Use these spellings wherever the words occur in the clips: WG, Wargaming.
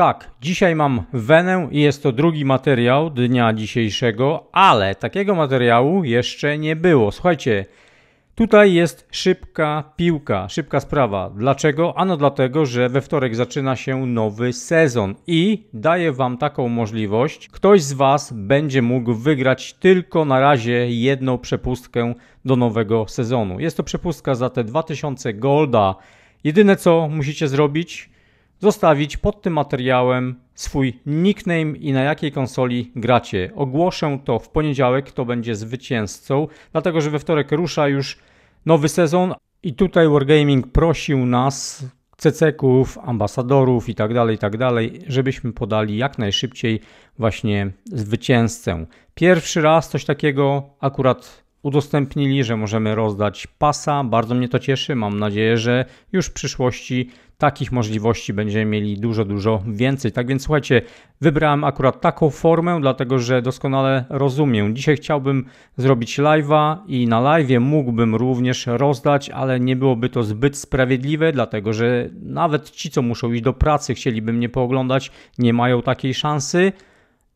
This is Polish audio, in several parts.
Tak, dzisiaj mam wenę i jest to drugi materiał dnia dzisiejszego, ale takiego materiału jeszcze nie było. Słuchajcie, tutaj jest szybka piłka, szybka sprawa. Dlaczego? Ano dlatego, że we wtorek zaczyna się nowy sezon i daję Wam taką możliwość. Ktoś z Was będzie mógł wygrać tylko na razie jedną przepustkę do nowego sezonu. Jest to przepustka za te 2000 golda. Jedyne co musicie zrobić, zostawić pod tym materiałem swój nickname i na jakiej konsoli gracie. Ogłoszę to w poniedziałek, kto będzie zwycięzcą, dlatego że we wtorek rusza już nowy sezon i tutaj Wargaming prosił nas, ceceków, ambasadorów itd., żebyśmy podali jak najszybciej właśnie zwycięzcę. Pierwszy raz coś takiego akurat udostępnili, że możemy rozdać pasa. Bardzo mnie to cieszy. Mam nadzieję, że już w przyszłości takich możliwości będziemy mieli dużo więcej. Tak więc słuchajcie, wybrałem akurat taką formę, dlatego że doskonale rozumiem. Dzisiaj chciałbym zrobić live'a i na live'ie mógłbym również rozdać, ale nie byłoby to zbyt sprawiedliwe, dlatego że nawet ci, co muszą iść do pracy, chcieliby mnie pooglądać, nie mają takiej szansy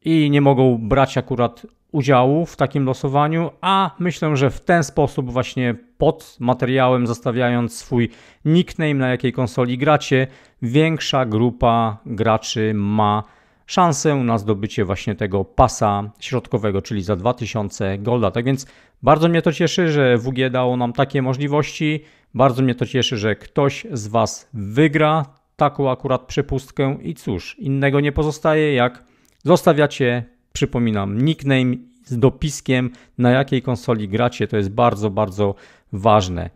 i nie mogą brać akurat udziału w takim losowaniu, a myślę, że w ten sposób właśnie pod materiałem, zostawiając swój nickname, na jakiej konsoli gracie, większa grupa graczy ma szansę na zdobycie właśnie tego pasa środkowego, czyli za 2000 golda. Tak więc bardzo mnie to cieszy, że WG dało nam takie możliwości. Bardzo mnie to cieszy, że ktoś z Was wygra taką akurat przepustkę i cóż, innego nie pozostaje, jak zostawiacie, przypominam, nickname z dopiskiem, na jakiej konsoli gracie. To jest bardzo ważne.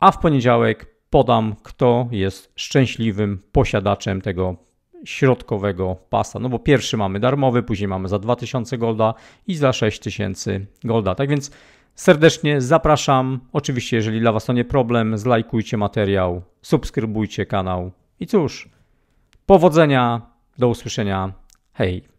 A w poniedziałek podam, kto jest szczęśliwym posiadaczem tego środkowego pasa. No bo pierwszy mamy darmowy, później mamy za 2000 golda i za 6000 golda. Tak więc serdecznie zapraszam. Oczywiście, jeżeli dla Was to nie problem, zlajkujcie materiał, subskrybujcie kanał. I cóż, powodzenia, do usłyszenia. Hej!